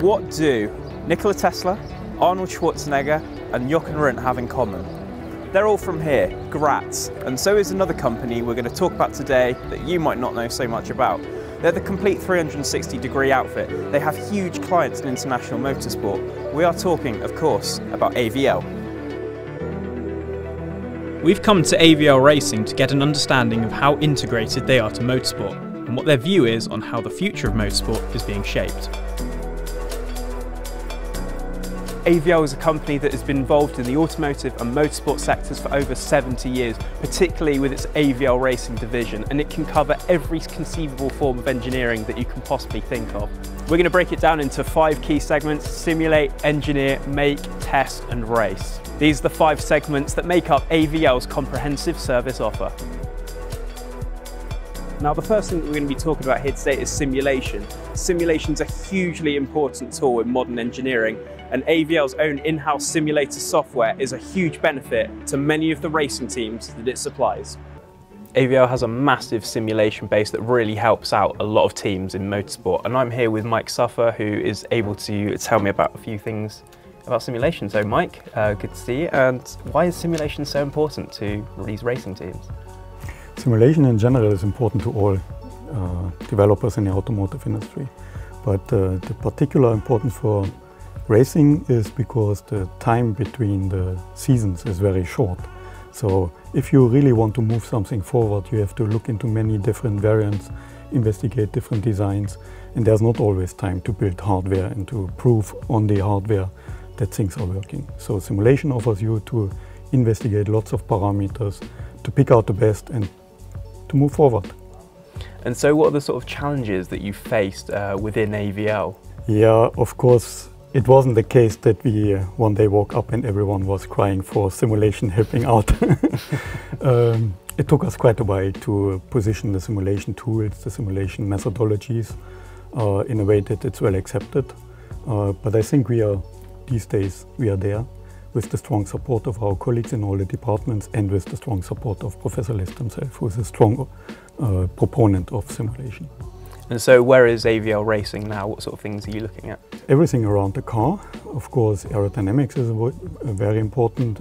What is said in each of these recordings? What do Nikola Tesla, Arnold Schwarzenegger and Jochen Rindt have in common? They're all from here, Graz, and so is another company we're going to talk about today that you might not know so much about. They're the complete 360-degree outfit. They have huge clients in international motorsport. We are talking, of course, about AVL. We've come to AVL Racing to get an understanding of how integrated they are to motorsport and what their view is on how the future of motorsport is being shaped. AVL is a company that has been involved in the automotive and motorsport sectors for over 70 years, particularly with its AVL Racing division, and it can cover every conceivable form of engineering that you can possibly think of. We're going to break it down into 5 key segments: simulate, engineer, make, test and race. These are the 5 segments that make up AVL's comprehensive service offer. Now, the first thing that we're going to be talking about here today is simulation. Simulation's a hugely important tool in modern engineering, and AVL's own in-house simulator software is a huge benefit to many of the racing teams that it supplies. AVL has a massive simulation base that really helps out a lot of teams in motorsport, and I'm here with Mike Suffer, who is able to tell me about a few things about simulation. So Mike, good to see you, and why is simulation so important to these racing teams? Simulation in general is important to all developers in the automotive industry, but the particular importance for racing is because the time between the seasons is very short. So if you really want to move something forward, you have to look into many different variants, investigate different designs, and there's not always time to build hardware and to prove on the hardware that things are working. So simulation offers you to investigate lots of parameters, to pick out the best and to move forward. And so what are the sort of challenges that you faced within AVL? Yeah, of course, it wasn't the case that we one day woke up and everyone was crying for simulation helping out. It took us quite a while to position the simulation tools, the simulation methodologies in a way that it's well accepted. But I think we are, these days, we are there with the strong support of our colleagues in all the departments and with the strong support of Professor List himself, who is a strong proponent of simulation. And so where is AVL Racing now? What sort of things are you looking at? Everything around the car. Of course, aerodynamics is a very important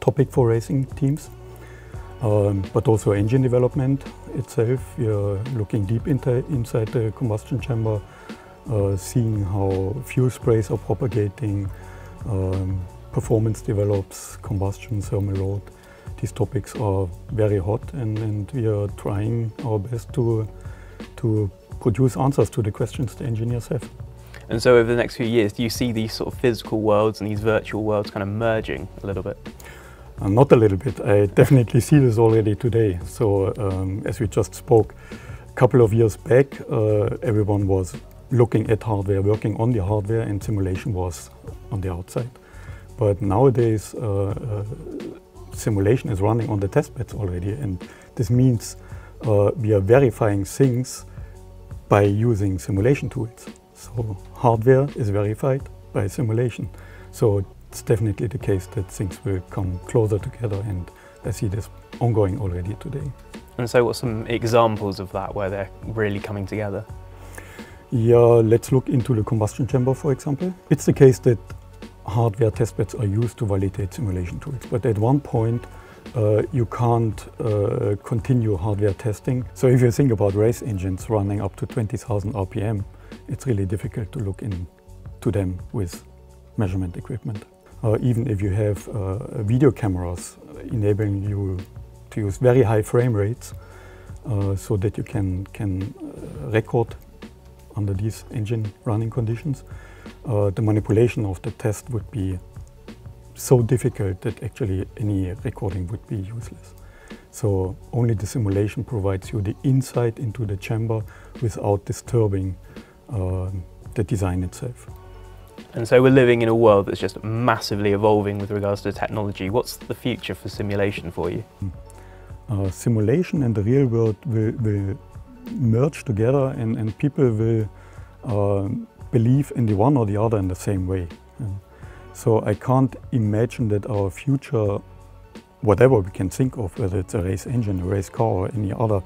topic for racing teams, but also engine development itself. We are looking deep inside the combustion chamber, seeing how fuel sprays are propagating, performance develops, combustion, thermal load. These topics are very hot, and we are trying our best to produce answers to the questions the engineers have. And so over the next few years, do you see these sort of physical worlds and these virtual worlds kind of merging a little bit? Not a little bit. I definitely see this already today. So as we just spoke, a couple of years back, everyone was looking at hardware, working on the hardware, and simulation was on the outside. But nowadays, simulation is running on the test beds already, and this means we are verifying things by using simulation tools. So hardware is verified by simulation. So it's definitely the case that things will come closer together, and I see this ongoing already today. And so what's some examples of that where they're really coming together? Yeah, let's look into the combustion chamber, for example. It's the case that hardware testbeds are used to validate simulation tools, but at one point you can't continue hardware testing. So if you think about race engines running up to 20,000 RPM, it's really difficult to look into them with measurement equipment. Even if you have video cameras enabling you to use very high frame rates so that you can record under these engine running conditions, the manipulation of the test would be so difficult that actually any recording would be useless. So only the simulation provides you the insight into the chamber without disturbing the design itself. And so we're living in a world that's just massively evolving with regards to technology. What's the future for simulation for you? Simulation and the real world will merge together, and people will believe in the one or the other in the same way. So I can't imagine that our future, whatever we can think of, whether it's a race engine, a race car, or any other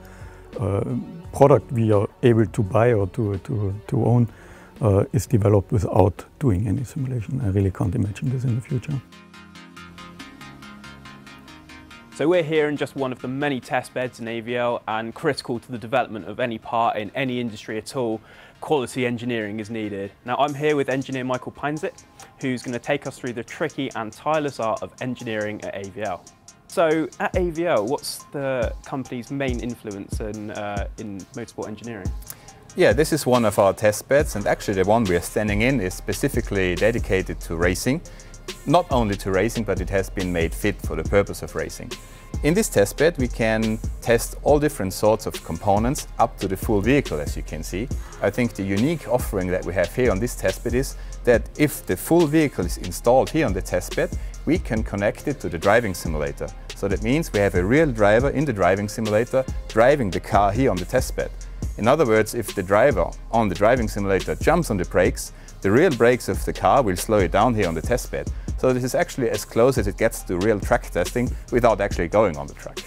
product we are able to buy or to own, is developed without doing any simulation. I really can't imagine this in the future. So we're here in just one of the many test beds in AVL, and critical to the development of any part in any industry at all, quality engineering is needed. Now I'm here with engineer Michael Pinzit, who's going to take us through the tricky and tireless art of engineering at AVL. So at AVL, what's the company's main influence in motorsport engineering? Yeah, this is one of our test beds, and actually the one we are standing in is specifically dedicated to racing. Not only to racing, but it has been made fit for the purpose of racing. In this test bed we can test all different sorts of components up to the full vehicle, as you can see. I think the unique offering that we have here on this test bed is that if the full vehicle is installed here on the test bed, we can connect it to the driving simulator. So that means we have a real driver in the driving simulator driving the car here on the test bed. In other words, if the driver on the driving simulator jumps on the brakes, the real brakes of the car will slow it down here on the test bed. So this is actually as close as it gets to real track testing without actually going on the track.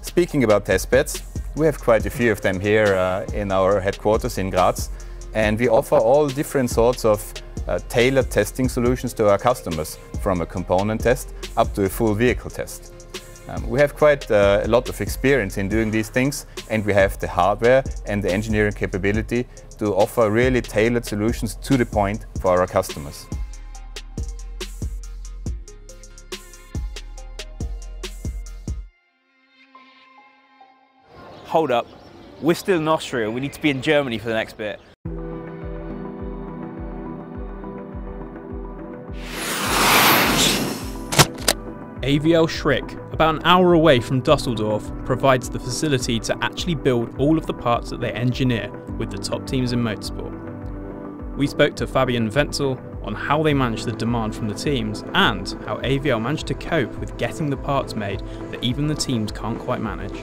Speaking about test beds, we have quite a few of them here in our headquarters in Graz, and we offer all different sorts of tailored testing solutions to our customers, from a component test up to a full vehicle test. We have quite a lot of experience in doing these things, and we have the hardware and the engineering capability to offer really tailored solutions to the point for our customers. Hold up, we're still in Austria, we need to be in Germany for the next bit. AVL Schrick, about an hour away from Dusseldorf, provides the facility to actually build all of the parts that they engineer with the top teams in motorsport. We spoke to Fabian Wenzel on how they manage the demand from the teams and how AVL managed to cope with getting the parts made that even the teams can't quite manage.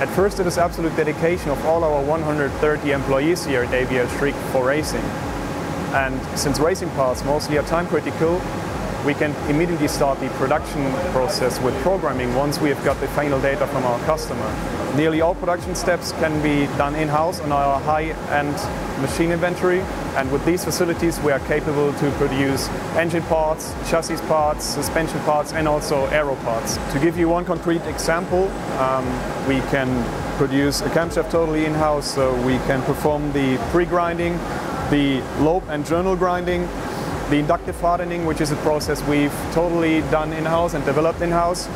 At first, it is absolute dedication of all our 130 employees here at AVL Schrick for racing. And since racing parts mostly are time critical, we can immediately start the production process with programming once we have got the final data from our customer. Nearly all production steps can be done in-house on our high-end machine inventory, and with these facilities we are capable to produce engine parts, chassis parts, suspension parts and also aero parts. To give you one concrete example, we can produce a camshaft totally in-house, so we can perform the pre-grinding, the lobe and journal grinding, the inductive hardening, which is a process we've totally done in-house and developed in-house,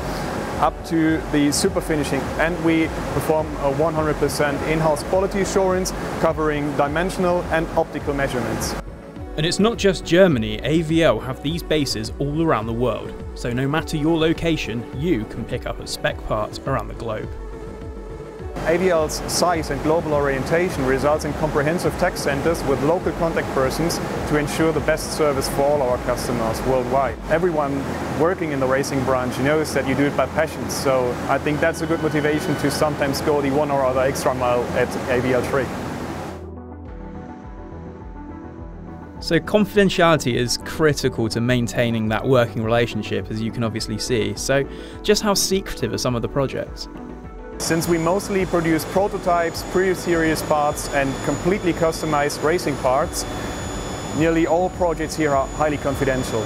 up to the super finishing. And we perform a 100% in-house quality assurance, covering dimensional and optical measurements. And it's not just Germany. AVL have these bases all around the world. So no matter your location, you can pick up a spec part around the globe. AVL's size and global orientation results in comprehensive tech centers with local contact persons to ensure the best service for all our customers worldwide. Everyone working in the racing branch knows that you do it by passion, so I think that's a good motivation to sometimes go the one or other extra mile at AVL Schrick. So confidentiality is critical to maintaining that working relationship, as you can obviously see. So just how secretive are some of the projects? Since we mostly produce prototypes, pre-series parts and completely customized racing parts, nearly all projects here are highly confidential.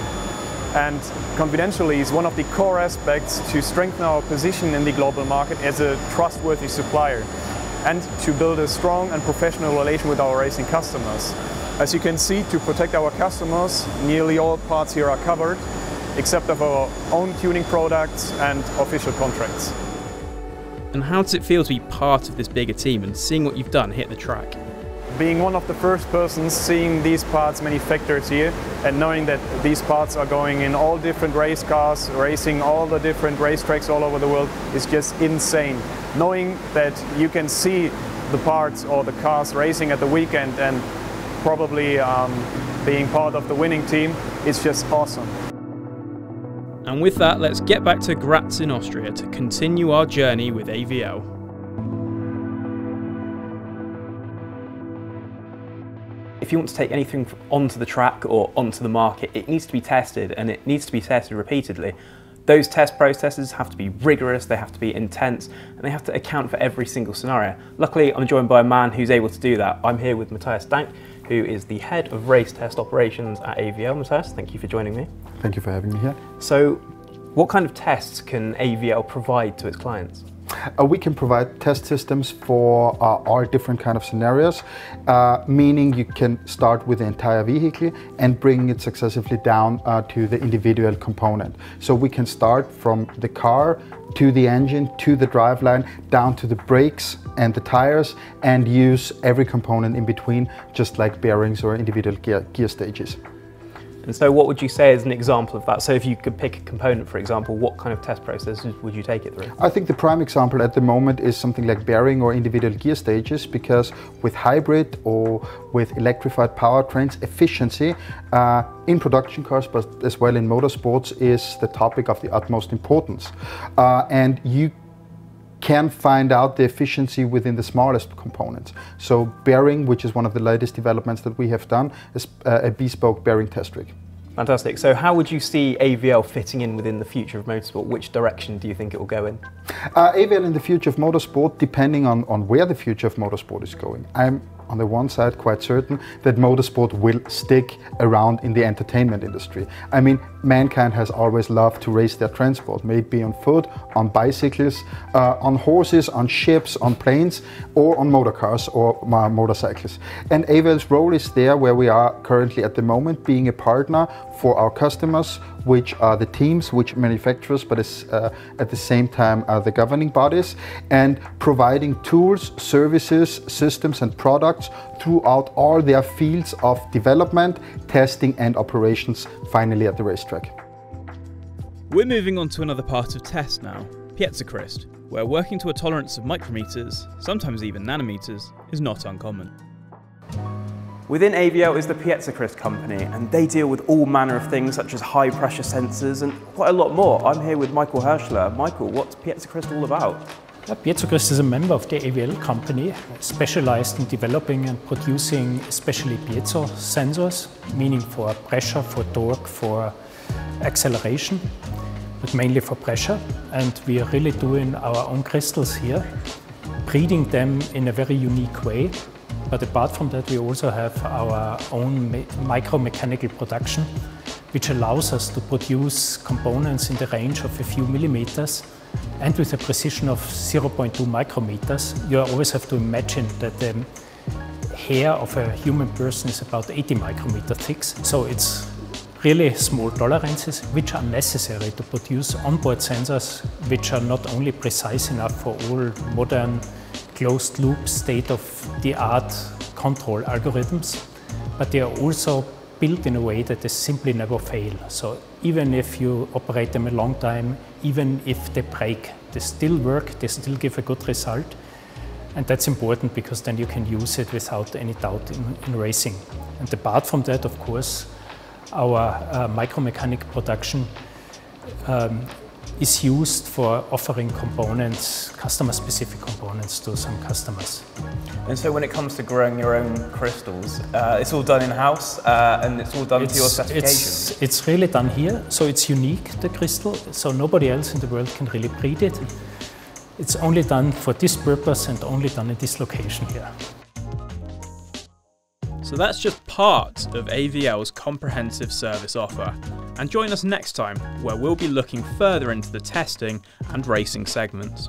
And confidentiality is one of the core aspects to strengthen our position in the global market as a trustworthy supplier and to build a strong and professional relation with our racing customers. As you can see, to protect our customers, nearly all parts here are covered, except of our own tuning products and official contracts. And how does it feel to be part of this bigger team and seeing what you've done hit the track? Being one of the first persons seeing these parts manufactured here and knowing that these parts are going in all different race cars, racing all the different racetracks all over the world, is just insane. Knowing that you can see the parts or the cars racing at the weekend and probably being part of the winning team is just awesome. And with that, let's get back to Graz in Austria to continue our journey with AVL. If you want to take anything onto the track or onto the market, it needs to be tested, and it needs to be tested repeatedly. Those test processes have to be rigorous, they have to be intense, and they have to account for every single scenario. Luckily, I'm joined by a man who's able to do that. I'm here with Matthias Dank, who is the head of race test operations at AVL. Matthias, thank you for joining me. Thank you for having me here. So, what kind of tests can AVL provide to its clients? We can provide test systems for all different kind of scenarios, meaning you can start with the entire vehicle and bring it successively down to the individual component. So we can start from the car to the engine, to the driveline, down to the brakes and the tires, and use every component in between, just like bearings or individual gear stages. And so what would you say is an example of that? So if you could pick a component, for example, what kind of test processes would you take it through? I think the prime example at the moment is something like bearing or individual gear stages, because with hybrid or with electrified powertrains, efficiency in production cars, but as well in motorsports, is the topic of the utmost importance. And you can find out the efficiency within the smallest components. So bearing, which is one of the latest developments that we have done, is a bespoke bearing test rig. Fantastic. So how would you see AVL fitting in within the future of motorsport? Which direction do you think it will go in? AVL in the future of motorsport, depending on where the future of motorsport is going. I'm on the one side quite certain that motorsport will stick around in the entertainment industry. I mean, mankind has always loved to race their transport, maybe on foot, on bicycles, on horses, on ships, on planes, or on motor cars or motorcycles. And AVL's role is there where we are currently at the moment, being a partner for our customers, which are the teams, which manufacturers, but is, at the same time are the governing bodies, and providing tools, services, systems and products throughout all their fields of development, testing and operations, finally at the racetrack. We're moving on to another part of test now, PiezoCryst, where working to a tolerance of micrometers, sometimes even nanometers, is not uncommon. Within AVL is the PiezoCryst company, and they deal with all manner of things such as high pressure sensors and quite a lot more. I'm here with Michael Hirschler. Michael, what's PiezoCryst all about? PiezoCryst is a member of the AVL company, specialized in developing and producing especially piezo sensors, meaning for pressure, for torque, for acceleration, but mainly for pressure. And we are really doing our own crystals here, breeding them in a very unique way. But apart from that, we also have our own micro-mechanical production, which allows us to produce components in the range of a few millimeters and with a precision of 0.2 micrometers. You always have to imagine that the hair of a human person is about 80 micrometer thick, so it's really small tolerances which are necessary to produce onboard sensors which are not only precise enough for all modern closed-loop, state-of-the-art control algorithms, but they are also built in a way that they simply never fail. So even if you operate them a long time, even if they break, they still work, they still give a good result. And that's important because then you can use it without any doubt in racing. And apart from that, of course, our micromechanic production is used for offering components, customer-specific components to some customers. And so when it comes to growing your own crystals, it's all done in-house and it's all done to your specifications? It's really done here, so it's unique, the crystal, so nobody else in the world can really breed it. It's only done for this purpose and only done in this location here. So that's just part of AVL's comprehensive service offer. And join us next time, where we'll be looking further into the testing and racing segments.